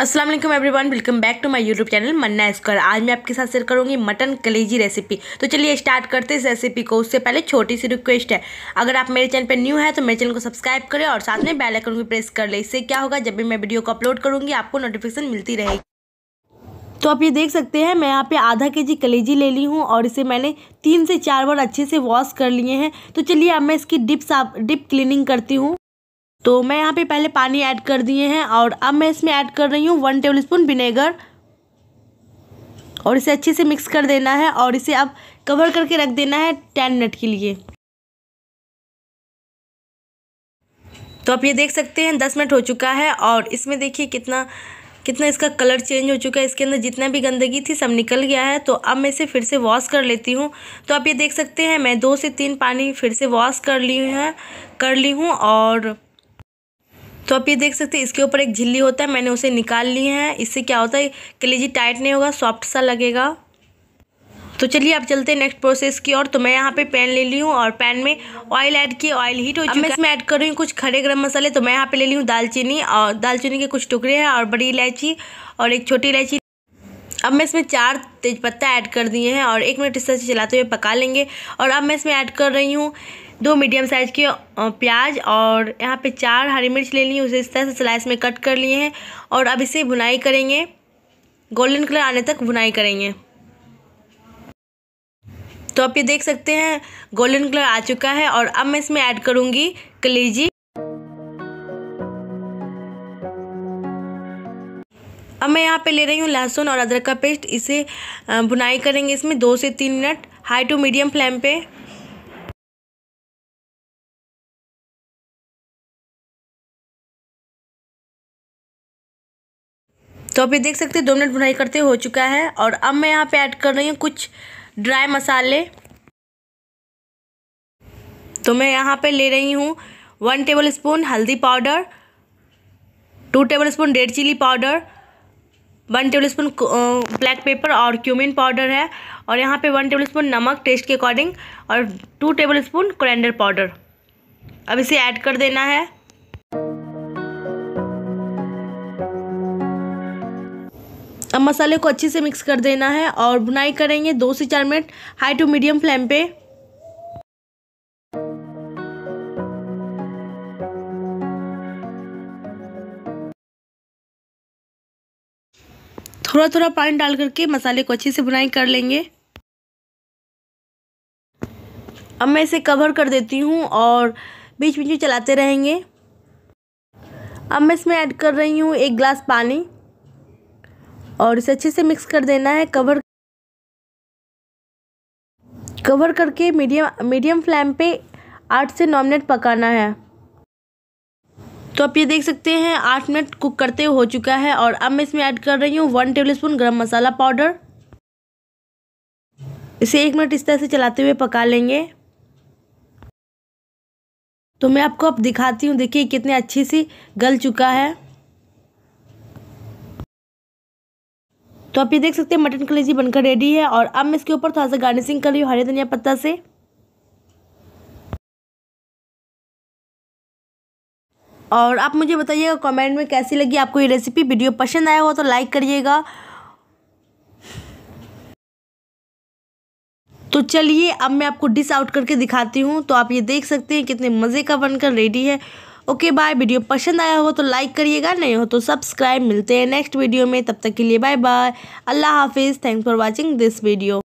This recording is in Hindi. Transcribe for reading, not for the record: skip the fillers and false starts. अस्सलाम वालेकुम everyone, welcome back to my YouTube channel Manna square. आज मैं आपके साथ शेयर करूंगी मटन कलेजी रेसिपी। तो चलिए स्टार्ट करते हैं इस रेसिपी को। उससे पहले छोटी सी रिक्वेस्ट है, अगर आप मेरे चैनल पर न्यू है तो मेरे चैनल को सब्सक्राइब करें और साथ में बेल आइकन को प्रेस कर लें। इससे क्या होगा, जब भी मैं वीडियो को अपलोड करूँगी आपको नोटिफिकेशन मिलती रहेगी। तो आप ये देख सकते हैं, मैं यहाँ पे आधा केजी कलेजी ले ली हूँ और इसे मैंने 3 से 4 बार अच्छे से वॉश कर लिए हैं। तो चलिए अब मैं इसकी डिप क्लीनिंग करती हूँ। तो मैं यहाँ पे पहले पानी ऐड कर दिए हैं और अब मैं इसमें ऐड कर रही हूँ 1 टेबलस्पून विनेगर और इसे अच्छे से मिक्स कर देना है और इसे अब कवर करके रख देना है 10 मिनट के लिए। तो आप ये देख सकते हैं 10 मिनट हो चुका है और इसमें देखिए कितना इसका कलर चेंज हो चुका है। इसके अंदर जितना भी गंदगी थी सब निकल गया है। तो अब मैं इसे फिर से वॉश कर लेती हूँ। तो आप ये देख सकते हैं मैं 2 से 3 पानी फिर से वॉश कर ली हूँ। और तो आप ये देख सकते हैं इसके ऊपर एक झिल्ली होता है, मैंने उसे निकाल ली है। इससे क्या होता है, कलेजी टाइट नहीं होगा, सॉफ्ट सा लगेगा। तो चलिए आप चलते हैं नेक्स्ट प्रोसेस की ओर। तो मैं यहाँ पे पैन ले ली हूँ और पैन में ऑयल ऐड किया। ऑयल हीट हो चुका है। मैं इसमें ऐड कर रही हूँ कुछ खड़े गरम मसाले। तो मैं यहाँ पे ले ली हूँ दालचीनी और दालचीनी के कुछ टुकड़े हैं और बड़ी इलायची और एक छोटी इलायची। अब मैं इसमें 4 तेज़पत्ता ऐड कर दिए हैं और 1 मिनट इस तरह से चलाते हुए पका लेंगे। और अब मैं इसमें ऐड कर रही हूँ 2 मीडियम साइज़ के प्याज और यहाँ पे 4 हरी मिर्च ले ली, उसे इस तरह से स्लाइस में कट कर लिए हैं। और अब इसे भुनाई करेंगे, गोल्डन कलर आने तक भुनाई करेंगे। तो आप ये देख सकते हैं गोल्डन कलर आ चुका है और अब मैं इसमें ऐड करूँगी कलेजी। अब मैं यहाँ पे ले रही हूँ लहसुन और अदरक का पेस्ट, इसे भुनाई करेंगे इसमें 2 से 3 minute high to medium flame पे। तो आप ये देख सकते हैं 2 मिनट भुनाई करते हो चुका है। और अब मैं यहाँ पे ऐड कर रही हूँ कुछ ड्राई मसाले। तो मैं यहाँ पे ले रही हूँ 1 टेबलस्पून हल्दी powder, 2 tablespoon red chilli powder, 1 tablespoon black pepper और क्यूमिन पाउडर है। और यहाँ पे 1 टेबलस्पून नमक टेस्ट के अकॉर्डिंग और 2 टेबलस्पून कोरिएंडर पाउडर। अब इसे ऐड कर देना है। अब मसाले को अच्छे से मिक्स कर देना है और भुनाई करेंगे 2 से 4 minute high to medium flame पे। थोड़ा थोड़ा पानी डाल करके मसाले को अच्छे से भुनाई कर लेंगे। अब मैं इसे कवर कर देती हूँ और बीच बीच में चलाते रहेंगे। अब मैं इसमें ऐड कर रही हूँ 1 गिलास पानी और इसे अच्छे से मिक्स कर देना है। कवर करके मीडियम फ्लेम पे 8 से 9 मिनट पकाना है। तो आप ये देख सकते हैं 8 मिनट कुक करते हो चुका है। और अब मैं इसमें ऐड कर रही हूँ 1 टेबलस्पून गरम मसाला पाउडर, इसे 1 मिनट इस तरह से चलाते हुए पका लेंगे। तो मैं आपको अब दिखाती हूँ, देखिए कितने अच्छे से गल चुका है। तो आप ये देख सकते हैं मटन कलेजी बनकर रेडी है। और अब मैं इसके ऊपर थोड़ा सा गार्निशिंग कर रही हूँ हरे धनिया पत्ता से। और आप मुझे बताइएगा कमेंट में कैसी लगी आपको ये रेसिपी। वीडियो पसंद आया हो तो लाइक करिएगा। तो चलिए अब मैं आपको डिश आउट करके दिखाती हूँ। तो आप ये देख सकते हैं कितने मज़े का बनकर रेडी है। Okay bye. वीडियो पसंद आया हो तो लाइक करिएगा, नहीं हो तो सब्सक्राइब। मिलते हैं नेक्स्ट वीडियो में, तब तक के लिए बाय बाय, अल्लाह हाफिज़। Thanks for watching this video.